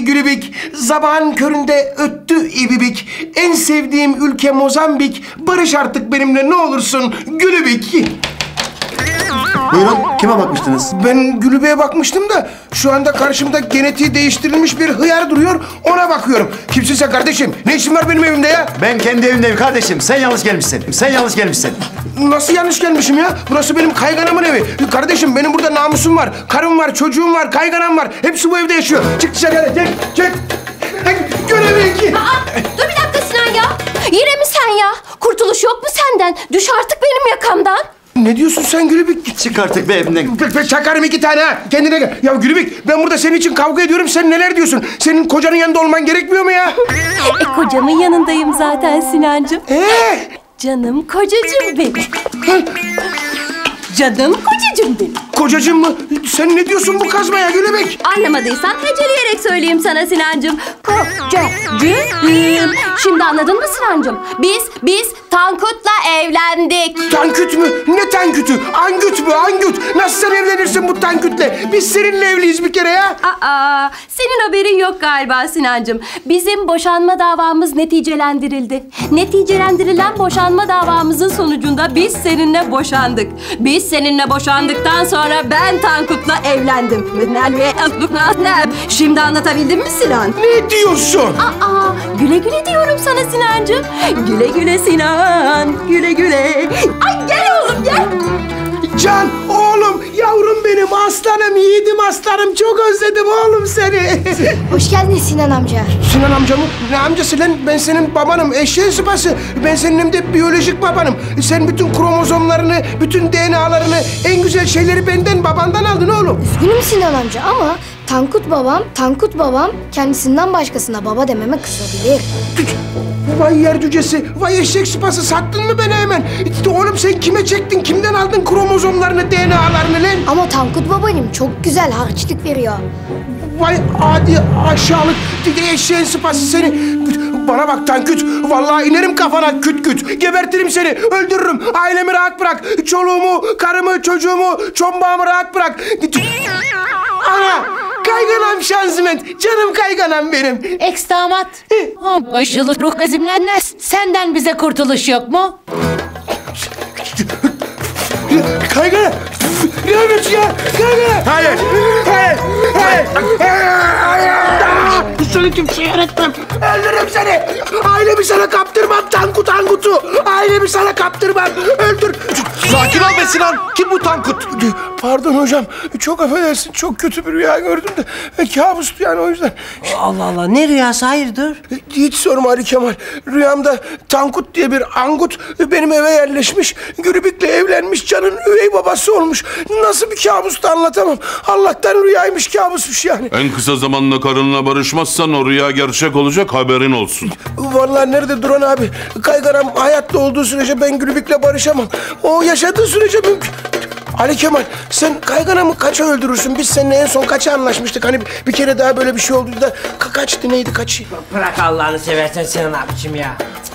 Gülübik, sabahın köründe öttü ibibik. En sevdiğim ülke Mozambik. Barış artık benimle ne olursun Gülübik. Buyurun, kime bakmıştınız? Ben Gülübik'e bakmıştım da şu anda karşımda genetiği değiştirilmiş bir hıyar duruyor, ona bakıyorum. Kimsin sen kardeşim? Ne işin var benim evimde ya? Ben kendi evimdeyim kardeşim. Sen yanlış gelmişsin. Nasıl yanlış gelmişim ya? Burası benim Kaygan'ımın evi. Kardeşim benim burada namusum var, karım var, çocuğum var, Kaygan'ım var. Hepsi bu evde yaşıyor. Çık dışarı, çık. Gülübik! Dur bir dakika Sinan ya. Yine mi sen ya? Kurtuluş yok mu senden? Düş artık benim yakamdan. Ne diyorsun sen Gülübik? Çık artık be evimden. Çakarım iki tane ha. Kendine gel. Ya Gülübik, ben burada senin için kavga ediyorum. Sen neler diyorsun? Senin kocanın yanında olman gerekmiyor mu ya? Kocamın yanındayım zaten Sinancığım. Canım kocacığım benim. Kocacığım mı? Sen ne diyorsun bu kazmaya Gülübik? Anlamadıysan heceleyerek söyleyeyim sana Sinancığım. Kocacığım. Şimdi anladın mı Sinancığım? Biz Tankut'la evlendik. Tankut mü? Ne Tankut'u? Angüt mü? Angüt. Nasıl sen evlenirsin bu Tankut'le? Biz seninle evliyiz bir kere ya. Senin haberin yok galiba Sinancığım. Bizim boşanma davamız neticelendirildi. Neticelendirilen boşanma davamızın sonucunda biz seninle boşandık. Biz seninle boşandıktan sonra ben Tankut'la evlendim. Şimdi anlatabildim mi Sinan? Ne diyorsun? Güle güle diyorum sana Sinancığım. Güle güle Sinan, güle güle. Ay gel oğlum gel. Can oğlum, yavrum benim, aslanım, yiğidim aslanım. Çok özledim oğlum seni. Hoş geldin Sinan amca. Sinan amca mı? Ne amcası lan? Ben senin babanım, eşeğin sıpası. Ben senin hem de biyolojik babanım. Sen bütün kromozomlarını, bütün DNA'larını, en güzel şeyleri benden, babandan aldın oğlum. Üzgünüm Sinan amca ama Tankut babam kendisinden başkasına baba dememe kızabilir. Vay yer cücesi, vay eşek sıpası, sattın mı beni hemen? Oğlum sen kime çektin, kimden aldın kromozomlarını, DNA'larını lan? Ama Tankut babanım çok güzel harçlık veriyor. Vay adi aşağılık, eşeğin sıpası seni. Bana bak Tankut, vallahi inerim kafana küt küt. Gebertirim seni, öldürürüm. Ailemi rahat bırak, çoluğumu, karımı, çocuğumu, çombağımı rahat bırak. Ana! Kayganam şanzımet, canım Kayganam benim. Ex-damat, başılık ruh gazimlenler, senden bize kurtuluş yok mu? Kayganam, ne yapıyorsun ya? Kayganam! Hayır! Seni kimseye öğretmem. Öldürürüm seni. Ailemi sana kaptırmam Tankut'u. Ailemi sana kaptırmam. Öldür. Sakin ol be Sinan. Kim bu Tankut? Pardon hocam. Çok affedersin. Çok kötü bir rüya gördüm de. Kabustu yani, o yüzden. Allah Allah. Ne rüyası? Hayırdır? Hiç sorma Ali Kemal. Rüyamda Tankut diye bir angut benim eve yerleşmiş. Gülübik'le evlenmiş. Can'ın üvey babası olmuş. Nasıl bir kabustu anlatamam. Allah'tan rüyaymış, kabusmuş yani. En kısa zamanda karınla barışmazsın. O rüya gerçek olacak, haberin olsun. Vallahi nerede Duran abi? Kaygaram hayatta olduğu sürece ben Gülübik'le barışamam. O yaşadığı sürece mümkün. Ali Kemal, sen Kayganam'ı kaça öldürürsün? Biz seninle en son kaça anlaşmıştık? Hani bir kere daha böyle bir şey oldu da kaçtı, neydi kaçı? Bırak Allah'ını seversen Sinan abicim ya.